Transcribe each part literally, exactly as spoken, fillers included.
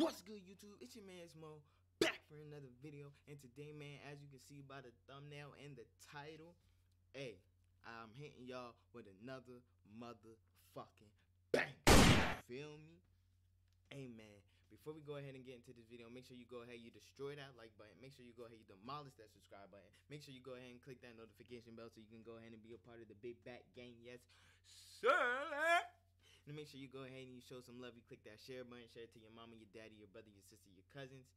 What's good, YouTube? It's your man's Mo, back for another video. And today, man, as you can see by the thumbnail and the title, hey, I'm hitting y'all with another motherfucking bang. Feel me? Hey, man, before we go ahead and get into this video, make sure you go ahead, you destroy that like button. Make sure you go ahead, you demolish that subscribe button. Make sure you go ahead and click that notification bell so you can go ahead and be a part of the big bat gang. Yes, sir. And make sure you go ahead and you show some love. You click that share button. Share it to your mama, your daddy, your brother, your sister, your cousins,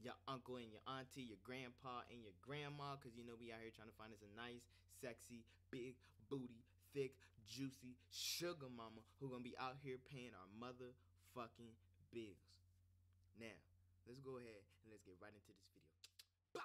your uncle and your auntie, your grandpa and your grandma. Because, you know, we out here trying to find us a nice, sexy, big booty, thick, juicy sugar mama who going to be out here paying our motherfucking bills. Now, let's go ahead and let's get right into this video. Bah!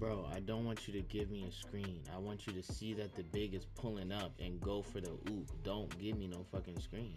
bro, I don't want you to give me a screen. I want you to see that the big is pulling up and go for the oop. Don't give me no fucking screen.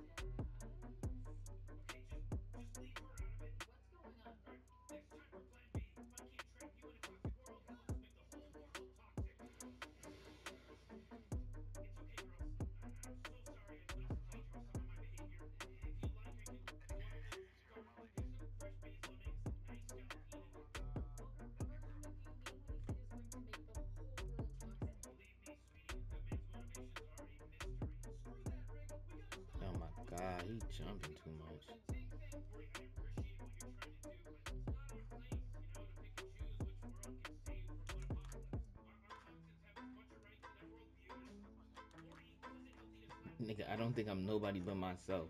God, he jumping too much. Nigga, I don't think I'm nobody but myself.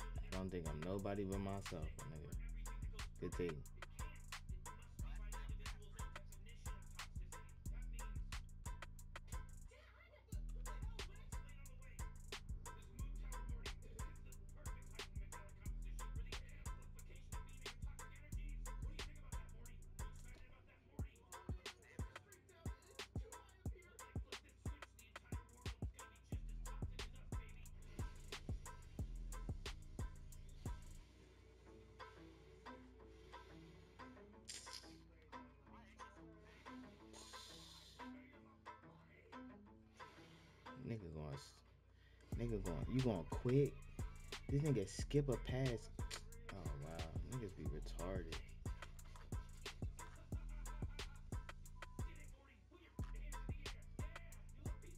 I don't think I'm nobody but myself, nigga. Good thing. Nigga going, nigga going, you going quit? This nigga skip a pass. Oh wow, niggas be retarded.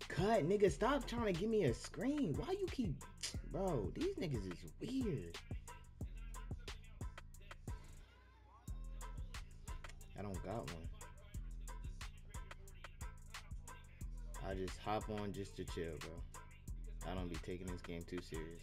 Cut, nigga, stop trying to give me a screen. Why you keep, bro, these niggas is weird. I don't got one. I just hop on just to chill, bro. I don't be taking this game too serious.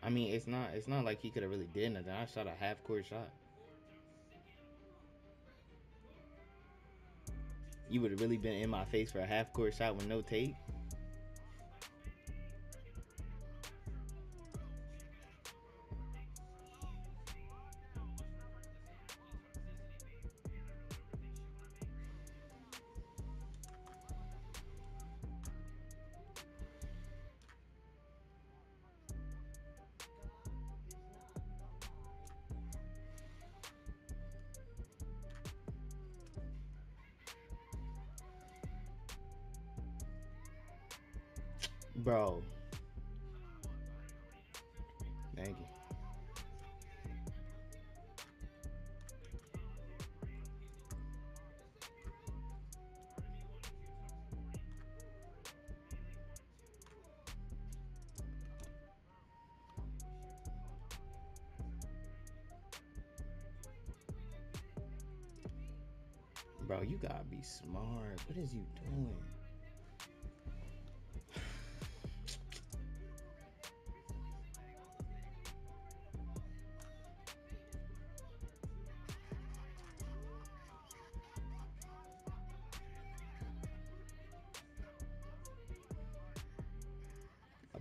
I mean, it's not it's not like he could have really did nothing. I shot a half-court shot. You would have really been in my face for a half-court shot with no tape? Bro. Thank you. Bro, you gotta be smart. What is you doing?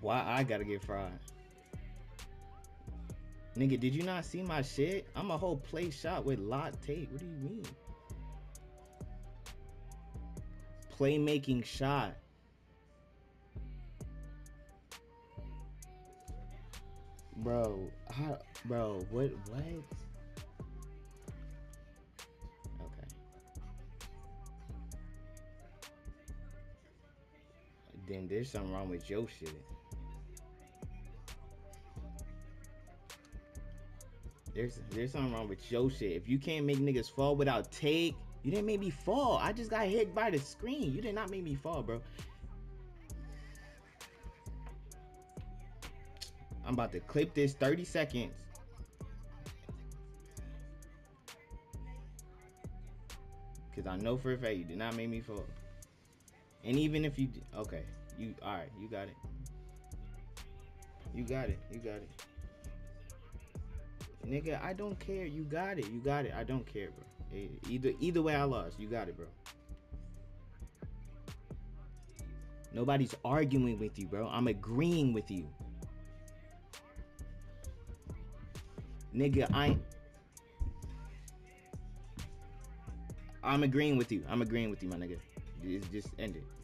Why I gotta get fried? Nigga, did you not see my shit? I'm a whole play shot with lot tape. What do you mean? Playmaking shot. Bro, how, bro, what, what? Okay. Then there's something wrong with your shit. There's, there's something wrong with your shit. If you can't make niggas fall without take, you didn't make me fall. I just got hit by the screen. You did not make me fall, bro. I'm about to clip this thirty seconds. Because I know for a fact you did not make me fall. And even if you did, okay. You, all right, you got it. You got it, you got it. Nigga, I don't care. You got it. You got it. I don't care, bro. Either either way, I lost. You got it, bro. Nobody's arguing with you, bro. I'm agreeing with you. Nigga, I... I'm agreeing with you. I'm agreeing with you, my nigga. Just, just end it.